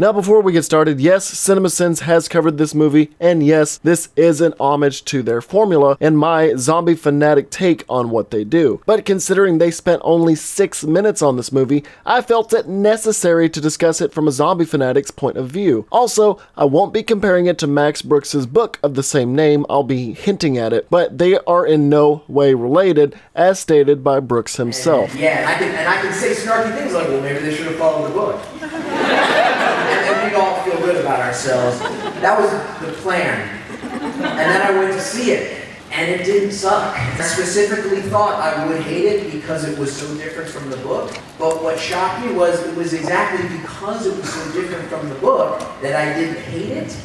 Now before we get started, yes, CinemaSins has covered this movie, and yes, this is an homage to their formula and my zombie fanatic take on what they do. But considering they spent only 6 minutes on this movie, I felt it necessary to discuss it from a zombie fanatic's point of view. Also, I won't be comparing it to Max Brooks' book of the same name, I'll be hinting at it, but they are in no way related, as stated by Brooks himself. And I can say snarky things like, well, maybe they should have followed the book. And we'd all feel good about ourselves. That was the plan. And then I went to see it, and it didn't suck. I specifically thought I would hate it because it was so different from the book, but what shocked me was it was exactly because it was so different from the book that I didn't hate it,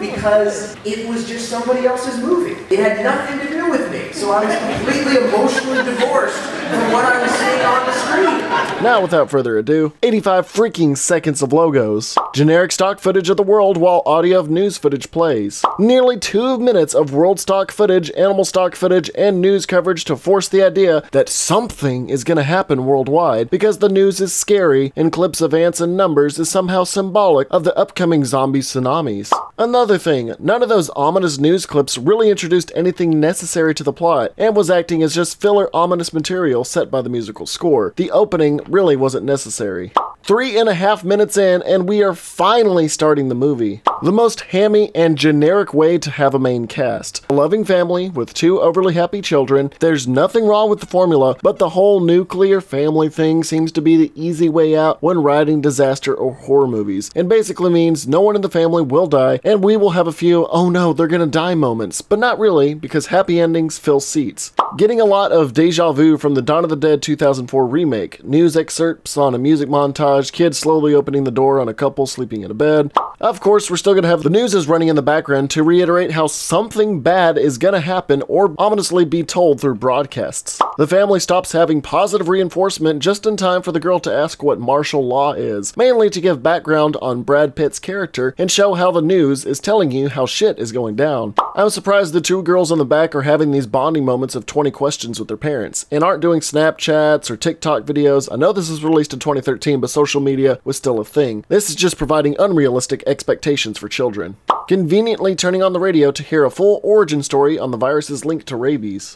because it was just somebody else's movie. It had nothing to do with me, so I was completely emotionally divorced from what I was seeing on the screen. Now, without further ado, 85 freaking seconds of logos, generic stock footage of the world while audio of news footage plays, nearly 2 minutes of world stock footage, animal stock footage, and news coverage to force the idea that something is going to happen worldwide because the news is scary and clips of ants and numbers is somehow symbolic of the upcoming zombie tsunamis. Another thing, none of those ominous news clips really introduced anything necessary to the plot and was acting as just filler ominous material set by the musical score. The opening really wasn't necessary. 3.5 minutes in and we are finally starting the movie. The most hammy and generic way to have a main cast. A loving family with 2 overly happy children. There's nothing wrong with the formula, but the whole nuclear family thing seems to be the easy way out when writing disaster or horror movies, and basically means no one in the family will die and we will have a few oh no they're gonna die moments, but not really because happy endings fill seats. Getting a lot of deja vu from the Dawn of the Dead 2004 remake. News excerpts on a music montage. Kids slowly opening the door on a couple sleeping in a bed. Of course, we're still gonna have the news is running in the background to reiterate how something bad is gonna happen or ominously be told through broadcasts. The family stops having positive reinforcement just in time for the girl to ask what martial law is, mainly to give background on Brad Pitt's character and show how the news is telling you how shit is going down. I'm surprised the 2 girls in the back are having these bonding moments of 20 questions with their parents and aren't doing Snapchats or TikTok videos. I know this was released in 2013, but social media was still a thing. This is just providing unrealistic expectations for children. Conveniently turning on the radio to hear a full origin story on the virus's link to rabies.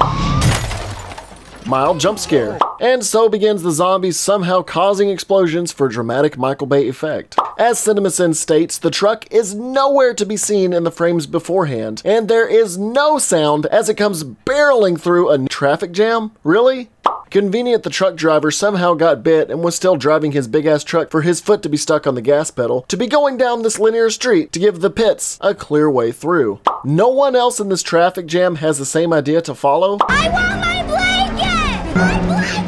Mild jump scare. And so begins the zombies somehow causing explosions for dramatic Michael Bay effect. As CinemaSins states, the truck is nowhere to be seen in the frames beforehand, and there is no sound as it comes barreling through a traffic jam? Really? Convenient the truck driver somehow got bit and was still driving his big ass truck for his foot to be stuck on the gas pedal to be going down this linear street to give the pits a clear way through. No one else in this traffic jam has the same idea to follow. I want my blanket! My blanket!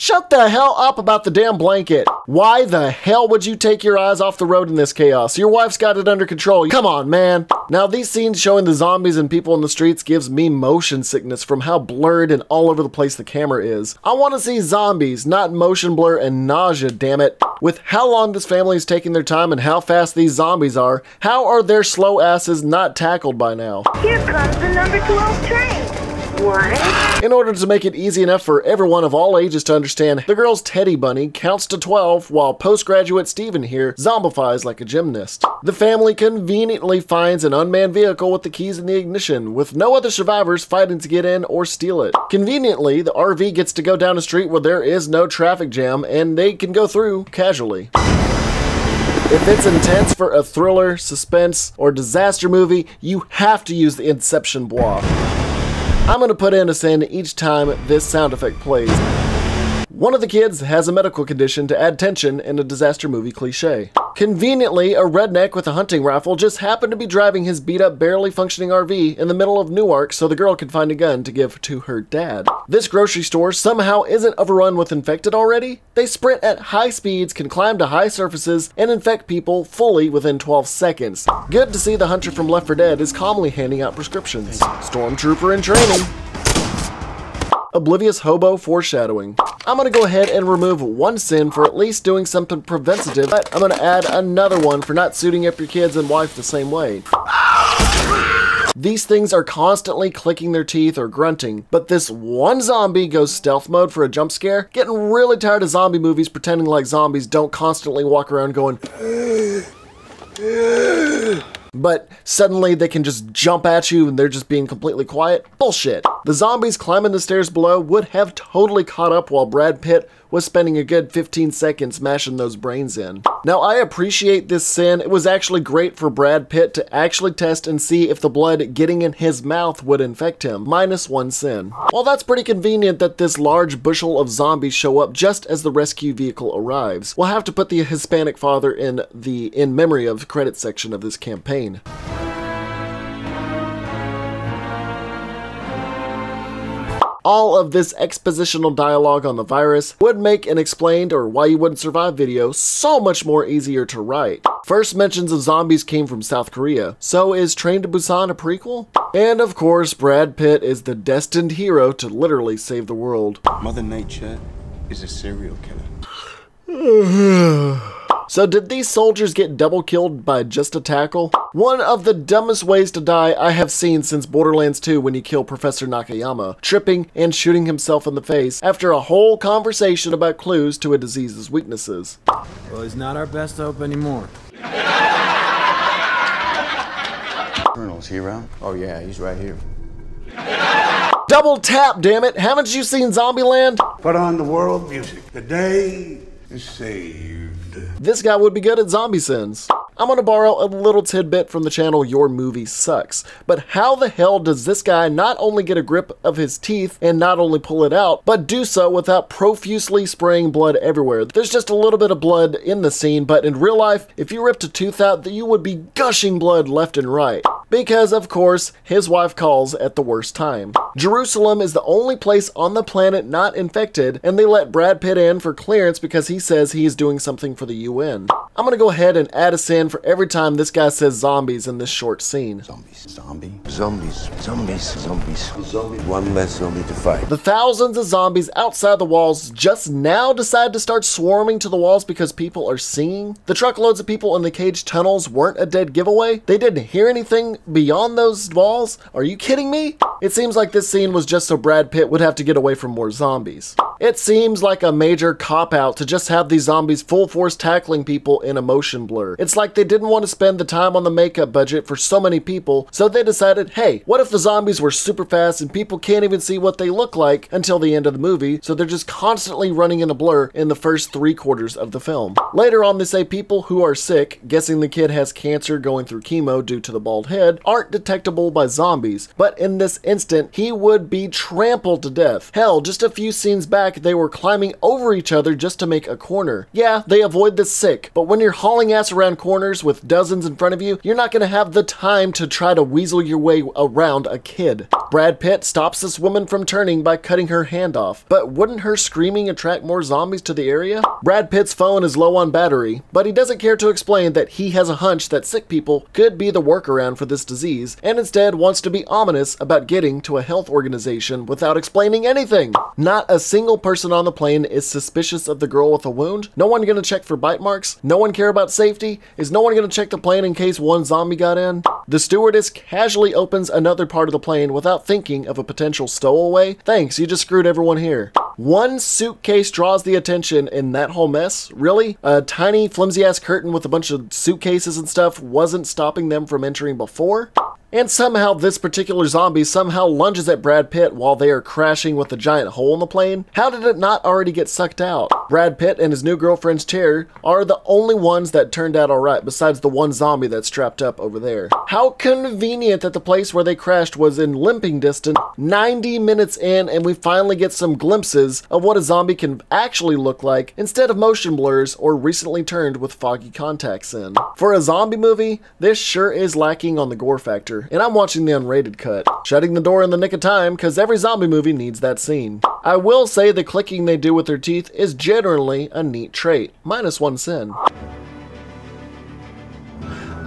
Shut the hell up about the damn blanket. Why the hell would you take your eyes off the road in this chaos? Your wife's got it under control. Come on, man. Now, these scenes showing the zombies and people in the streets gives me motion sickness from how blurred and all over the place the camera is. I want to see zombies, not motion blur and nausea, damn it. With how long this family is taking their time and how fast these zombies are, how are their slow asses not tackled by now? Here comes the number 12 train. What? In order to make it easy enough for everyone of all ages to understand, the girl's teddy bunny counts to 12 while postgraduate Steven here zombifies like a gymnast. The family conveniently finds an unmanned vehicle with the keys in the ignition, with no other survivors fighting to get in or steal it. Conveniently, the RV gets to go down a street where there is no traffic jam and they can go through casually. If it's intense for a thriller, suspense, or disaster movie, you have to use the Inception block. I'm gonna put in a sin each time this sound effect plays. One of the kids has a medical condition to add tension in a disaster movie cliche. Conveniently, a redneck with a hunting rifle just happened to be driving his beat-up, barely functioning RV in the middle of Newark so the girl could find a gun to give to her dad. This grocery store somehow isn't overrun with infected already? They sprint at high speeds, can climb to high surfaces, and infect people fully within 12 seconds. Good to see the hunter from Left 4 Dead is calmly handing out prescriptions. Stormtrooper in training. Oblivious hobo foreshadowing. I'm gonna go ahead and remove one sin for at least doing something preventative, but I'm gonna add another one for not suiting up your kids and wife the same way. These things are constantly clicking their teeth or grunting, but this one zombie goes stealth mode for a jump scare. Getting really tired of zombie movies pretending like zombies don't constantly walk around going But suddenly they can just jump at you and they're just being completely quiet. Bullshit. The zombies climbing the stairs below would have totally caught up while Brad Pitt was spending a good 15 seconds smashing those brains in. Now, I appreciate this sin. It was actually great for Brad Pitt to actually test and see if the blood getting in his mouth would infect him. -1 sin. Well, that's pretty convenient that this large bushel of zombies show up just as the rescue vehicle arrives. We'll have to put the Hispanic father in the in memory of credit section of this campaign. All of this expositional dialogue on the virus would make an explained or why you wouldn't survive video so much more easier to write. First mentions of zombies came from South Korea, so is Train to Busan a prequel? And of course, Brad Pitt is the destined hero to literally save the world. Mother Nature is a serial killer. So did these soldiers get double killed by just a tackle? One of the dumbest ways to die I have seen since Borderlands 2 when you kill Professor Nakayama, tripping and shooting himself in the face after a whole conversation about clues to a disease's weaknesses. Well, he's not our best hope anymore. Colonel's here, right? Oh yeah, he's right here. Double tap, damn it! Haven't you seen Zombieland? Put on the world music. The day is saved. This guy would be good at ZombieSins. I'm gonna borrow a little tidbit from the channel Your Movie Sucks, but how the hell does this guy not only get a grip of his teeth and not only pull it out, but do so without profusely spraying blood everywhere? There's just a little bit of blood in the scene, but in real life, if you ripped a tooth out, you would be gushing blood left and right. Because, of course, his wife calls at the worst time. Jerusalem is the only place on the planet not infected, and they let Brad Pitt in for clearance because he says he is doing something for the UN. I'm gonna go ahead and add a sin for every time this guy says zombies in this short scene. Zombies. Zombie. Zombies. Zombies. Zombies. Zombie. One less zombie to fight. The thousands of zombies outside the walls just now decide to start swarming to the walls because people are singing. The truckloads of people in the cage tunnels weren't a dead giveaway. They didn't hear anything beyond those walls? Are you kidding me? It seems like this scene was just so Brad Pitt would have to get away from more zombies. It seems like a major cop-out to just have these zombies full force tackling people in a motion blur. It's like they didn't want to spend the time on the makeup budget for so many people, so they decided, hey, what if the zombies were super fast and people can't even see what they look like until the end of the movie, so they're just constantly running in a blur in the first 3/4 of the film. Later on, they say people who are sick, guessing the kid has cancer going through chemo due to the bald head, aren't detectable by zombies, but in this instant, he would be trampled to death. Hell, just a few scenes back, they were climbing over each other just to make a corner. Yeah, they avoid the sick, but when you're hauling ass around corners with dozens in front of you, you're not gonna have the time to try to weasel your way around a kid. Brad Pitt stops this woman from turning by cutting her hand off, but wouldn't her screaming attract more zombies to the area? Brad Pitt's phone is low on battery, but he doesn't care to explain that he has a hunch that sick people could be the workaround for this disease, and instead wants to be ominous about getting to a health organization without explaining anything. Not a single person on the plane is suspicious of the girl with a wound. No one gonna check for bite marks. No one care about safety. Is no one gonna check the plane in case one zombie got in? The stewardess casually opens another part of the plane without thinking of a potential stowaway. Thanks, you just screwed everyone here. One suitcase draws the attention in that whole mess. Really? A tiny flimsy ass curtain with a bunch of suitcases and stuff wasn't stopping them from entering before? And somehow this particular zombie somehow lunges at Brad Pitt while they are crashing with a giant hole in the plane. How did it not already get sucked out? Brad Pitt and his new girlfriend's chair are the only ones that turned out alright besides the one zombie that's trapped up over there. How convenient that the place where they crashed was in limping distance. 90 minutes in and we finally get some glimpses of what a zombie can actually look like instead of motion blurs or recently turned with foggy contacts in. For a zombie movie, this sure is lacking on the gore factor. And I'm watching the unrated cut, shutting the door in the nick of time because every zombie movie needs that scene. I will say the clicking they do with their teeth is generally a neat trait. -1 sin.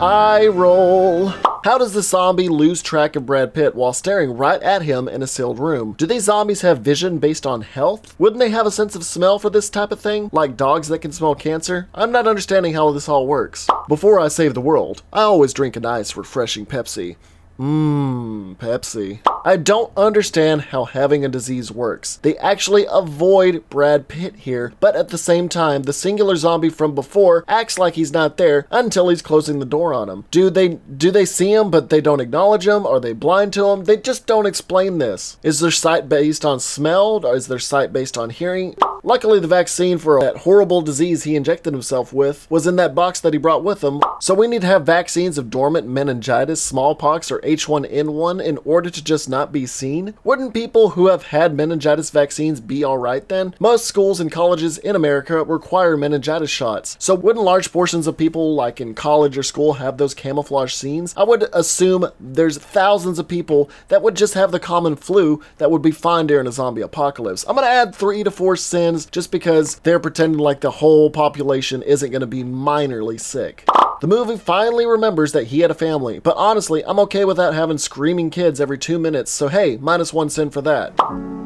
Eye roll. How does the zombie lose track of Brad Pitt while staring right at him in a sealed room? Do these zombies have vision based on health? Wouldn't they have a sense of smell for this type of thing? Like dogs that can smell cancer? I'm not understanding how this all works. Before I save the world, I always drink a nice, refreshing Pepsi. Pepsi. I don't understand how having a disease works. They actually avoid Brad Pitt here, but at the same time, the singular zombie from before acts like he's not there until he's closing the door on him. Do they see him, but they don't acknowledge him? Are they blind to him? They just don't explain this. Is their sight based on smell, or is their sight based on hearing? Luckily, the vaccine for that horrible disease he injected himself with was in that box that he brought with him, so we need to have vaccines of dormant meningitis, smallpox, or H1N1 in order to just not be seen? Wouldn't people who have had meningitis vaccines be alright then? Most schools and colleges in America require meningitis shots, so wouldn't large portions of people like in college or school have those camouflage scenes? I would assume there's thousands of people that would just have the common flu that would be fine during a zombie apocalypse. I'm gonna add 3 to 4 sins just because they're pretending like the whole population isn't going to be minorly sick. The movie finally remembers that he had a family, but honestly, I'm okay without having screaming kids every 2 minutes, so hey, -1 sin for that.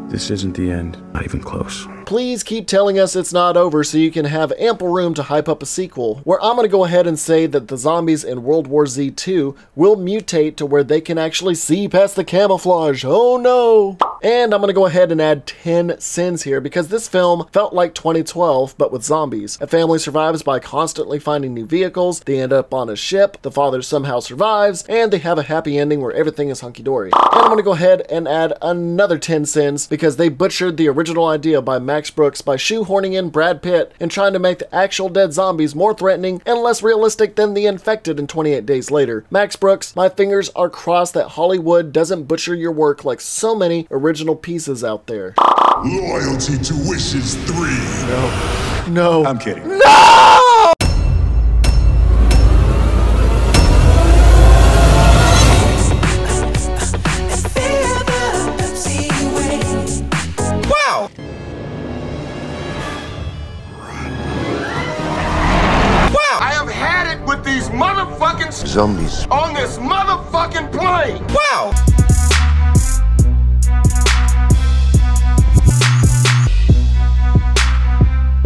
This isn't the end, not even close. Please keep telling us it's not over so you can have ample room to hype up a sequel, where I'm going to go ahead and say that the zombies in World War Z2 will mutate to where they can actually see past the camouflage. Oh no! And I'm going to go ahead and add 10 sins here because this film felt like 2012, but with zombies. A family survives by constantly finding new vehicles, they end up on a ship, the father somehow survives, and they have a happy ending where everything is hunky-dory. And I'm going to go ahead and add another 10 sins because they butchered the original idea by Max Brooks by shoehorning in Brad Pitt and trying to make the actual dead zombies more threatening and less realistic than the infected in 28 Days Later. Max Brooks, my fingers are crossed that Hollywood doesn't butcher your work like so many original pieces out there. Loyalty to Wishes 3. No. No. I'm kidding. No! Zombies on this motherfucking plane! Wow!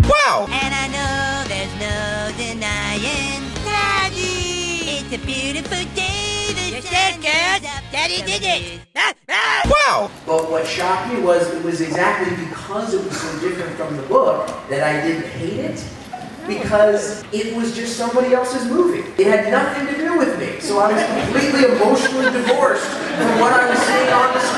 Wow! And I know there's no denying Daddy! It's a beautiful day, the sun goes up. Daddy did it! Ah, ah. Wow! But what shocked me was it was exactly because it was so different from the book that I didn't hate it. Because it was just somebody else's movie. It had nothing to do with me. So I was completely emotionally divorced from what I was seeing on the screen.